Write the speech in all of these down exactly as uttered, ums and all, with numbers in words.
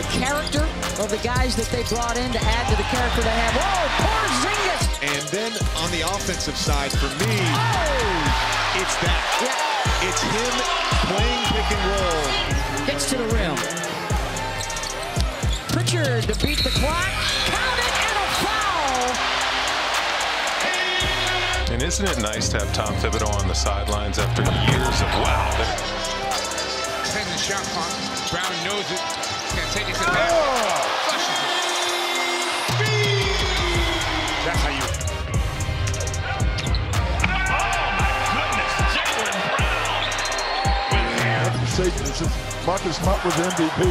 the character of the guys that they brought in to add to the character they have. Whoa, Porzingis! And then on the offensive side, for me, oh! it's that. Yeah. It's him playing pick and roll. Gets to the rim. Pritchard to beat the clock. Count it and a foul! And isn't it nice to have Tom Thibodeau on the sidelines after years of wow? The shot clock. Brown knows it. He's going to take it to the back. Oh! Flushes it. That's how you... Oh, my goodness. Jaylen Brown with hands. This is Marcus Mott with M V P.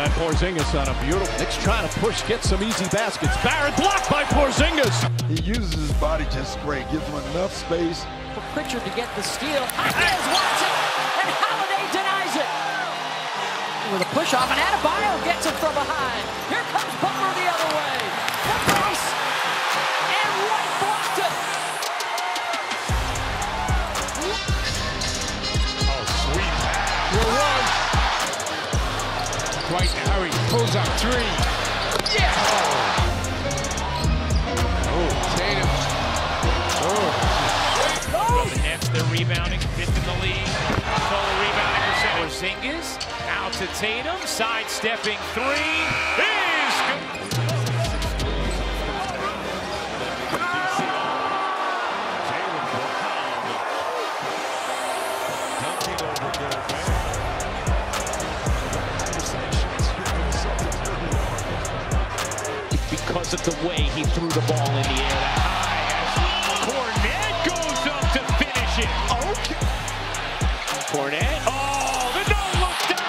And Porzingis on a beautiful... Nick's trying to push, get some easy baskets. Barrett blocked by Porzingis. He uses his body just great. Gives him enough space. For Pritchard to get the steal. Hawkins wants it. And Holiday denies. With a push off, and Adebayo gets it from behind. Here comes Butler the other way. The base, and White blocked it. Oh, sweet pass. One. White in a hurry, pulls up three. Yes. Oh, oh Tatum. Oh. Oh. Nets, they're rebounding, fifth in the lead. Total rebounding percentage. Porzingis. Out to Tatum, sidestepping three, is good. Because of the way he threw the ball in the air that high, Cornette goes up to finish it. Okay. Cornette, oh, the no-look down.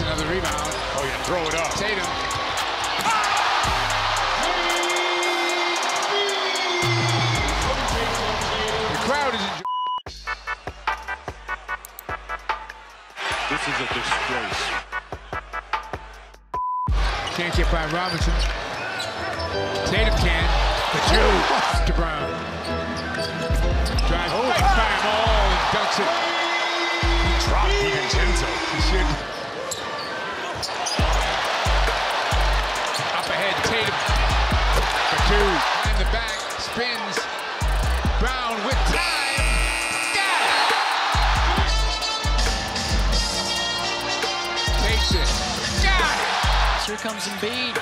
Another rebound. Oh, yeah, throw it up. Tatum. Ah! The crowd is enjoying. This is a disgrace. Can't get by Robinson. Tatum can. The Jew to Brown. Drives oh, right by him all and dunks it. He dropped DiVincenzo. He should. Tatum for two, in the back, spins, Brown with time, got it! Takes it, got it! Here comes Embiid,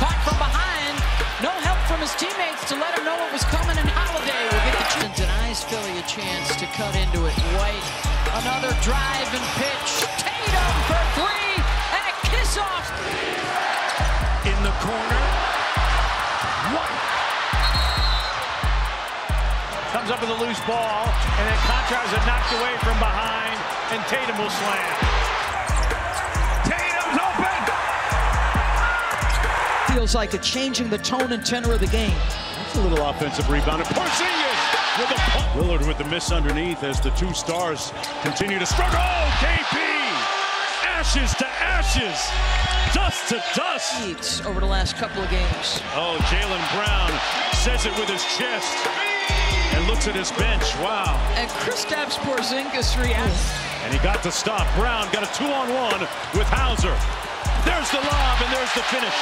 caught from behind, no help from his teammates to let him know what was coming, and Holiday will get the chance. Denies Philly a chance to cut into it. White, another drive and pitch, Tatum for three, and a kiss-off! In the corner, White comes up with a loose ball, and then Contreras is knocked away from behind, and Tatum will slam. Tatum's open! Feels like it's changing the tone and tenor of the game. That's a little offensive rebound, and Porzingis with a pull. Willard with the miss underneath as the two stars continue to struggle. Oh, K P! Ashes to ashes, dust to dust. Over the last couple of games. Oh, Jaylen Brown says it with his chest and looks at his bench. Wow. And Kristaps Porzingis reacts. And he got the stop. Brown got a two-on-one with Hauser. There's the lob and there's the finish.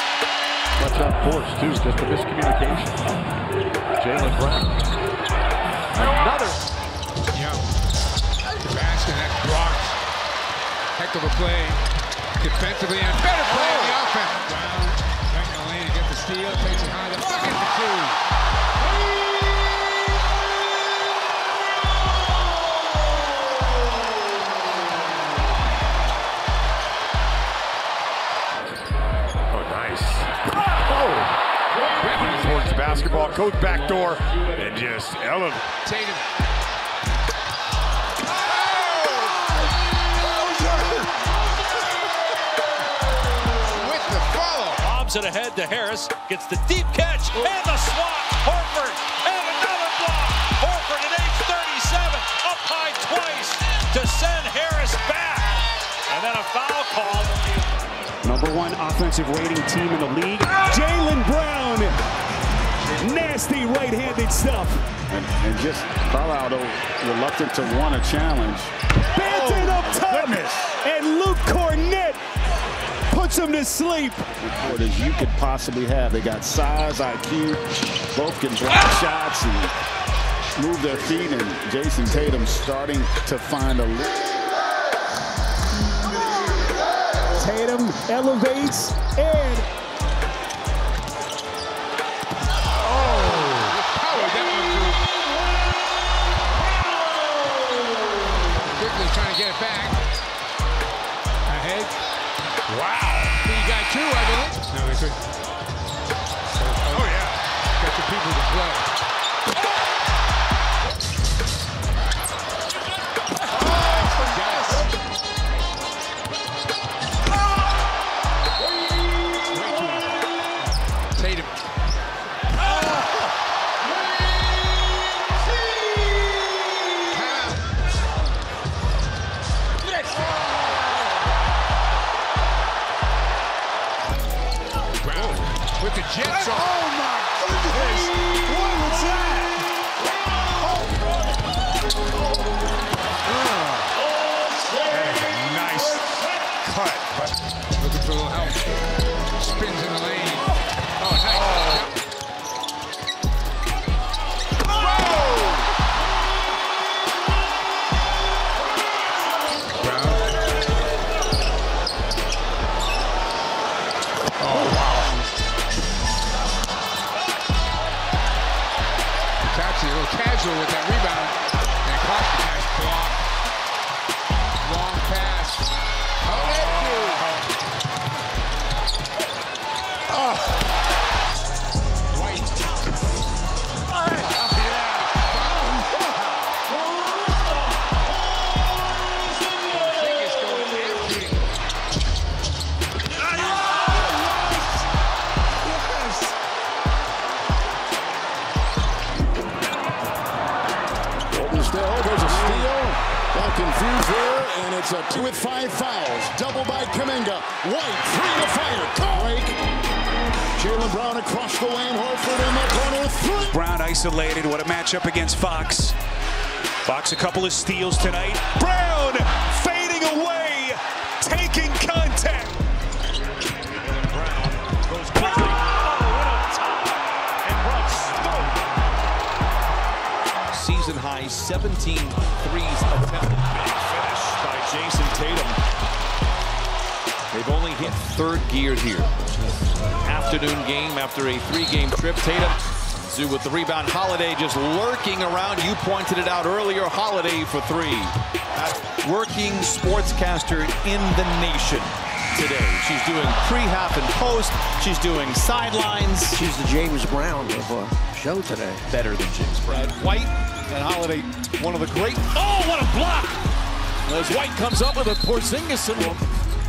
That's not force too, just a miscommunication. Jaylen Brown. Another. Yeah. Basket that blocked. Heck of a play defensively and better play on the offense. Brown right in the lane to get the steal, takes it high, the bucket for two. Oh, nice. Oh! Rapping towards the basketball, coach backdoor, and just elevated. Tatum. It ahead to Harris, gets the deep catch and the swat. Horford and another block. Horford at age thirty-seven, up high twice to send Harris back. up, Paul. Number one offensive rating team in the league. Jaylen Brown. Nasty right-handed stuff. And, and just Carlisle reluctant to want a challenge. Bands it up top. And Luke Cornett puts him to sleep. As you could possibly have. They got size, I Q, both can block shots and move their feet. And Jayson Tatum starting to find a lift. Tatum elevates and oh, quickly trying to get it back. Ahead. Wow. He got two, I believe. No, they could. So, oh, oh yeah. Got your people to play. Oh, yes. With the jets on. Oh my goodness! What was that? Nice cut. Looking for a little help. Spins in the lane. Oh, nice. Oh. Casual with that rebound, and Contreras block. Long pass. Oh, oh. White. Oh, yeah. Oh. Oh, there's a steal. Got confused there, and it's a two with five fouls. Double by Kuminga. White, three to fire. Break. Jaylen Brown across the lane. Horford in the corner. Three. Brown isolated. What a matchup against Fox. Fox a couple of steals tonight. Brown fading away. Taking contact. Brown goes quickly. Season high, seventeen threes attempted. Big finish by Jayson Tatum. They've only hit third gear here. Afternoon game after a three-game trip. Tatum, Jrue with the rebound. Holiday just lurking around. You pointed it out earlier. Holiday for three. Working sportscaster in the nation today. She's doing pre-half and post. She's doing sidelines. She's the James Brown of a show today. Better than James Brown. White. And Holiday, one of the great. Oh, what a block! As White comes up with it, Porzingis.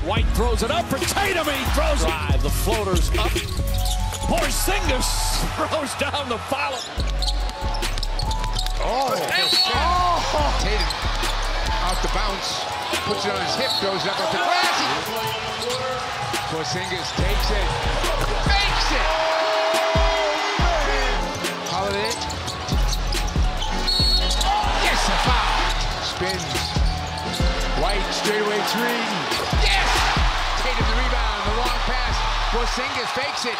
White throws it up for Tatum. He throws drive. It. The floater's up. Porzingis throws down the follow. Oh, oh. Tatum off the bounce, puts it on his hip, throws it up off the glass. Porzingis takes it, makes it. Oh, Holiday. Spins. White straightaway three. Yes! Tatum the rebound, the long pass. Porzingis fakes it.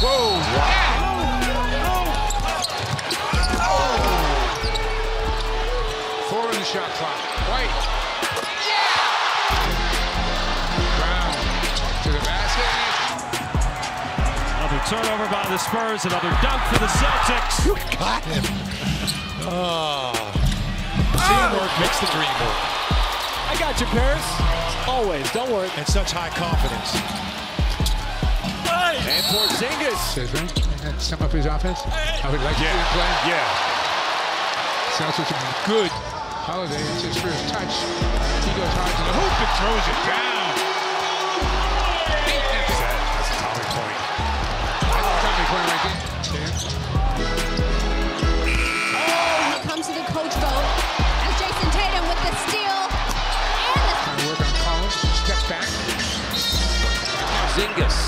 Whoa! Wow. Oh. Four in the shot clock. White. Turnover by the Spurs, another dunk for the Celtics. You got him. Oh. Teamwork makes the dream work. I got you, Paris. Always, don't worry. And such high confidence. Nice. And Porzingis. That's some of his offense. I would like yeah. to see him play. Yeah. Sounds like a good Holiday. It's his first touch. He goes hard to the hoop and throws it down. That's a solid point. Right there. Oh, Porzingis.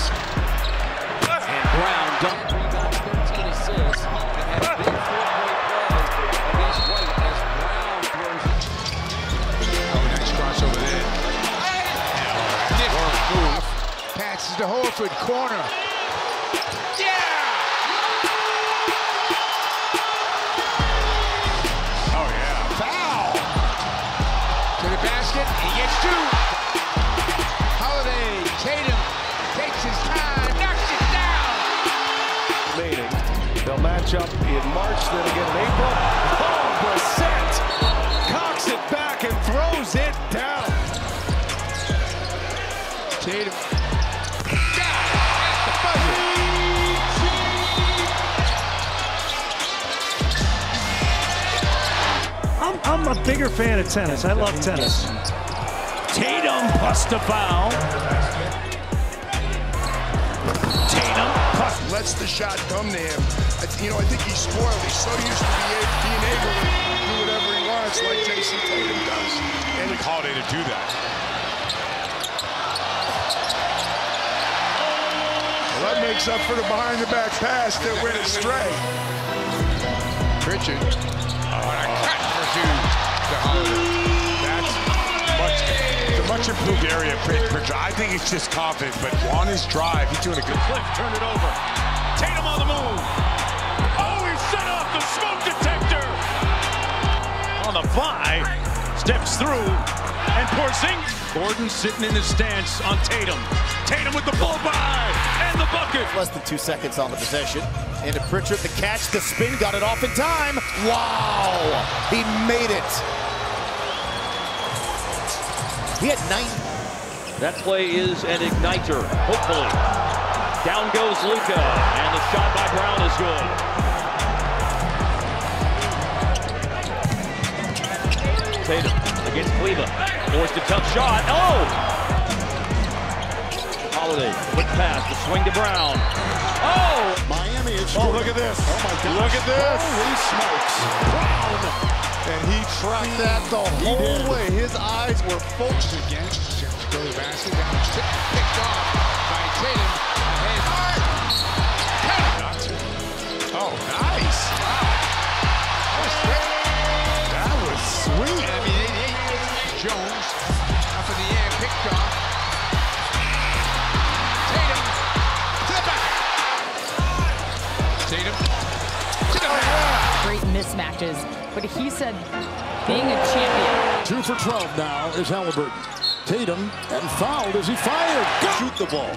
And Brown dunked, rebounds, thirteen assists. And had a big four-point play against White as Brown throws. Oh, nice crossover there. Nick passes to Horford, corner. Yeah! Oh, yeah. Foul! To the basket, he gets two. Holiday, Tatum takes his time, knocks it down. Remaining. They'll match up in March, then again in April. Oh, Brissett cocks it back and throws it down. Tatum. I'm a bigger fan of tennis. I love tennis. Tatum plus the foul. Tatum plus lets the shot come to him. You know, I think he's spoiled. He's so used to being able to do whatever he wants, like Jayson Tatum does. And like Holiday to do that. Well, that makes up for the behind-the-back pass that went astray. Pritchard. Oh, That's much, the much improved area. I think it's just confident, but on his drive, he's doing a good clip. Turn it over. Tatum on the move. Oh, he set off the smoke detector. On the fly, steps through, and Porzingis. Gordon sitting in his stance on Tatum. Tatum with the blow by and the bucket. Less than two seconds on the possession. And to Pritchard, the catch, the spin, got it off in time. Wow! He made it. He had nine. That play is an igniter, hopefully. Down goes Luka, and the shot by Brown is good. Tatum against Cleveland. Forced a tough shot. Oh! Holiday, quick pass, the swing to Brown. Oh! Miami is. Oh, look at this. Oh, my God. Look at this. Holy smokes. Brown. And he tracked that the he whole did. way. His eyes were focused again. Jones goes to the basket. Picked off by Tatum. And Hart. Oh, nice. Wow. That was great. That was sweet. And I mean, eighty-eight Jones up in the air. Picked off. Great mismatches, but he said being a champion. two for twelve now is Haliburton. Tatum, and fouled as he fired. Shoot the ball.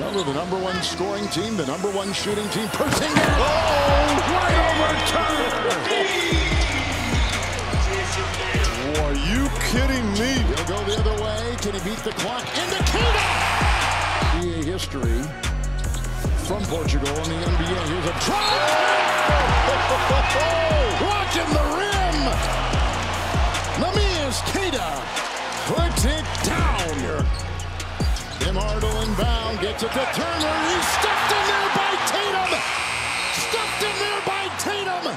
Well, they're the number one scoring team, the number one shooting team. Porzingis. Oh, right over Turner. Oh, are you kidding me? He'll go the other way. Can he beat the clock? Indicator! N B A history. From Portugal in the N B A, here's a try! Oh! Watching the rim! Namias Keita puts it down. Tim Hardaway inbound, gets it to Turner. He's stuffed in there by Tatum! Stuffed in there by Tatum!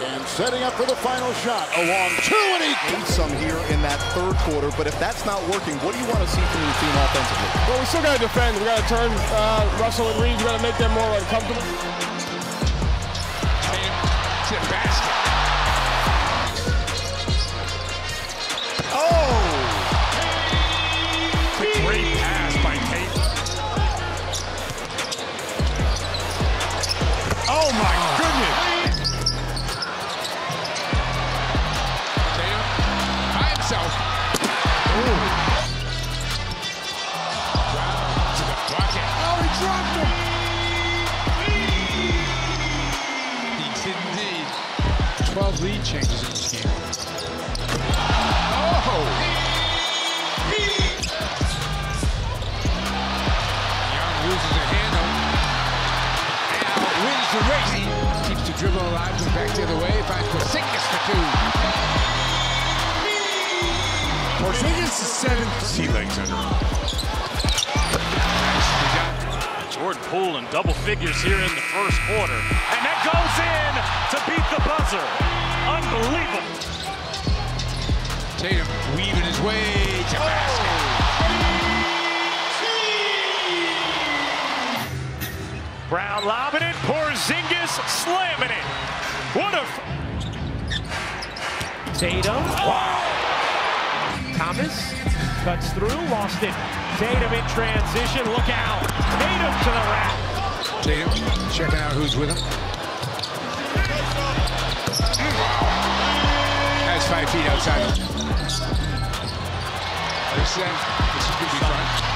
And setting up for the final shot. A long two, and he needs some here in that third quarter, but if that's not working, what do you want to see from your team offensively? Well, we still got to defend. We got to turn uh, Russell and Reed. We got to make them more uncomfortable. To the basket. Oh! It's a great pass by Tate. Oh my oh. goodness! twelve lead changes in this game. Oh! Young loses a handle. Now wins the race. Keeps the dribble alive. Goes back the other way. Finds Porzingis for two. Porzingis is seven. Sea legs under him. Jordan Poole in double figures here in the first quarter. And that goes in to beat the buzzer. Unbelievable. Tatum weaving his way It's a basket. Brown lobbing it. Porzingis slamming it. What a... Tatum. Oh. Thomas cuts through. Lost it. Tatum in transition. Look out. Tatum to the rack. Tatum checking out who's with him. That's five feet outside. This is going to be fun.